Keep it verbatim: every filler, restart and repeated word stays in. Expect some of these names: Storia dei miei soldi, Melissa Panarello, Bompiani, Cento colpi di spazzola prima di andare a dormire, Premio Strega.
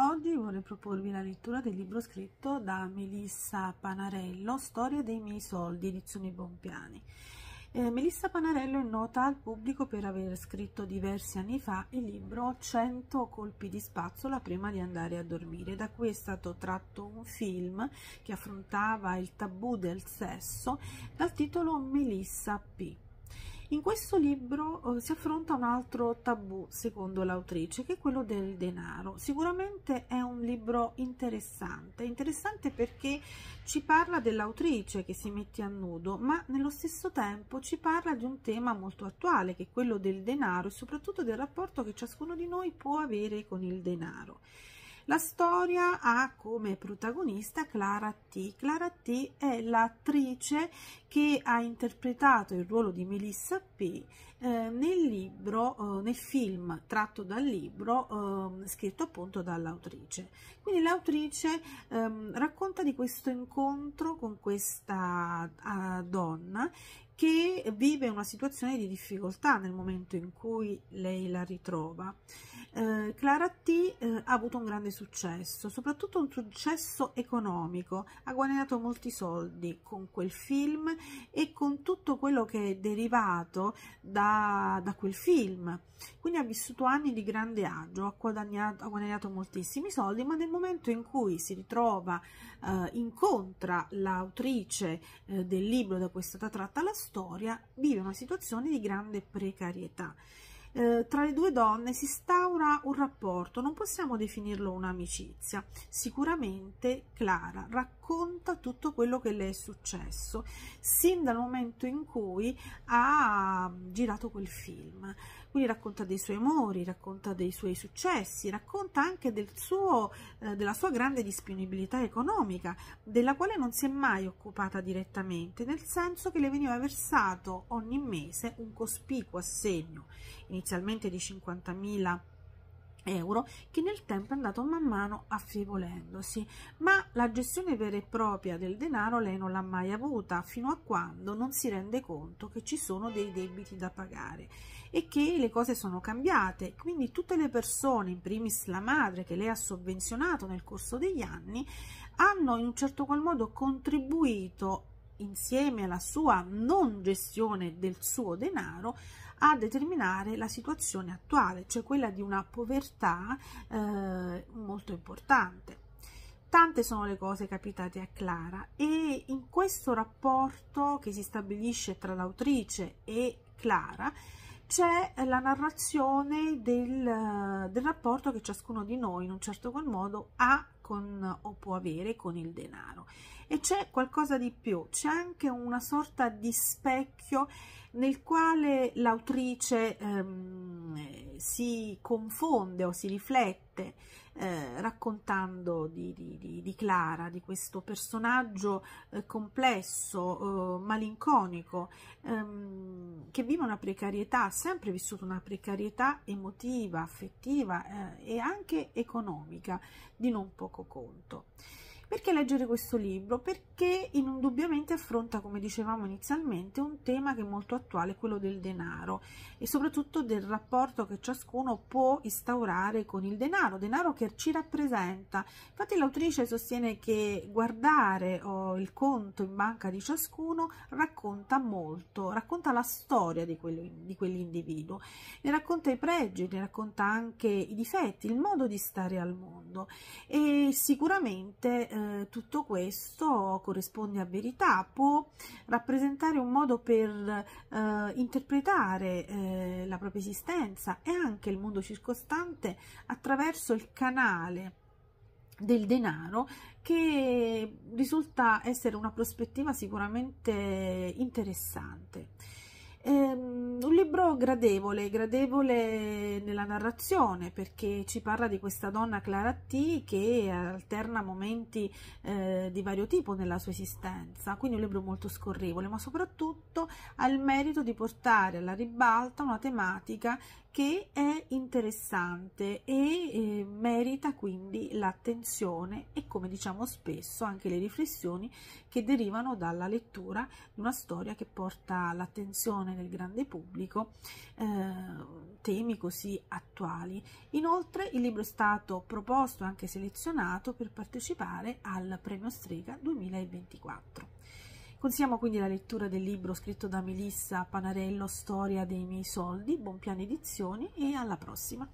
Oggi vorrei proporvi la lettura del libro scritto da Melissa Panarello, Storia dei miei soldi, edizioni Bompiani. Eh, Melissa Panarello è nota al pubblico per aver scritto diversi anni fa il libro Cento colpi di spazzola prima di andare a dormire. Da cui è stato tratto un film che affrontava il tabù del sesso dal titolo Melissa P. In questo libro eh, si affronta un altro tabù, secondo l'autrice, che è quello del denaro. Sicuramente è un libro interessante, interessante perché ci parla dell'autrice che si mette a nudo, ma nello stesso tempo ci parla di un tema molto attuale, che è quello del denaro e soprattutto del rapporto che ciascuno di noi può avere con il denaro. La storia ha come protagonista Clara T. Clara T è l'attrice che ha interpretato il ruolo di Melissa P eh, nel libro, eh, nel film tratto dal libro eh, scritto appunto dall'autrice. Quindi l'autrice eh, racconta di questo incontro con questa eh, donna che vive una situazione di difficoltà nel momento in cui lei la ritrova. Eh, Clara T eh, ha avuto un grande successo, soprattutto un successo economico, ha guadagnato molti soldi con quel film e con tutto quello che è derivato da, da quel film, quindi ha vissuto anni di grande agio, ha guadagnato, ha guadagnato moltissimi soldi, ma nel momento in cui si ritrova, eh, incontra l'autrice eh, del libro da cui è stata tratta la storia, Storia, vive una situazione di grande precarietà. Eh, tra le due donne si instaura un rapporto, non possiamo definirlo un'amicizia. Sicuramente Clara racconta tutto quello che le è successo sin dal momento in cui ha girato quel film. Quindi racconta dei suoi amori, racconta dei suoi successi, racconta anche del suo, eh, della sua grande disponibilità economica, della quale non si è mai occupata direttamente, nel senso che le veniva versato ogni mese un cospicuo assegno, inizialmente di cinquantamila euro, che nel tempo è andato man mano affievolendosi, ma la gestione vera e propria del denaro lei non l'ha mai avuta, fino a quando non si rende conto che ci sono dei debiti da pagare e che le cose sono cambiate. Quindi tutte le persone, in primis la madre che lei ha sovvenzionato nel corso degli anni, hanno in un certo qual modo contribuito, insieme alla sua non gestione del suo denaro, a determinare la situazione attuale, cioè quella di una povertà eh, molto importante. Tante sono le cose capitate a Clara e in questo rapporto che si stabilisce tra l'autrice e Clara c'è la narrazione del, del rapporto che ciascuno di noi in un certo qual modo ha con, o può avere con il denaro. E c'è qualcosa di più, c'è anche una sorta di specchio nel quale l'autrice ehm, si confonde o si riflette eh, raccontando di, di, di, di Clara, di questo personaggio eh, complesso, eh, malinconico, ehm, che vive una precarietà, ha sempre vissuto una precarietà emotiva, affettiva eh, e anche economica di non poco conto. Perché leggere questo libro? Perché indubbiamente affronta, come dicevamo inizialmente, un tema che è molto attuale, quello del denaro e soprattutto del rapporto che ciascuno può instaurare con il denaro, denaro che ci rappresenta. Infatti l'autrice sostiene che guardare oh, il conto in banca di ciascuno racconta molto, racconta la storia di, quelli, di quell'individuo, ne racconta i pregi, ne racconta anche i difetti, il modo di stare al mondo e sicuramente tutto questo corrisponde a verità, può rappresentare un modo per eh, interpretare eh, la propria esistenza e anche il mondo circostante attraverso il canale del denaro, che risulta essere una prospettiva sicuramente interessante. Um, un libro gradevole, gradevole nella narrazione, perché ci parla di questa donna Clara T che alterna momenti eh, di vario tipo nella sua esistenza, quindi un libro molto scorrevole, ma soprattutto ha il merito di portare alla ribalta una tematica che è interessante e eh, merita quindi l'attenzione e, come diciamo spesso, anche le riflessioni che derivano dalla lettura di una storia che porta all'attenzione del grande pubblico eh, temi così attuali. Inoltre il libro è stato proposto e anche selezionato per partecipare al Premio Strega duemilaventiquattro. Consigliamo quindi la lettura del libro scritto da Melissa Panarello, Storia dei miei soldi, Bompiani Edizioni, e alla prossima!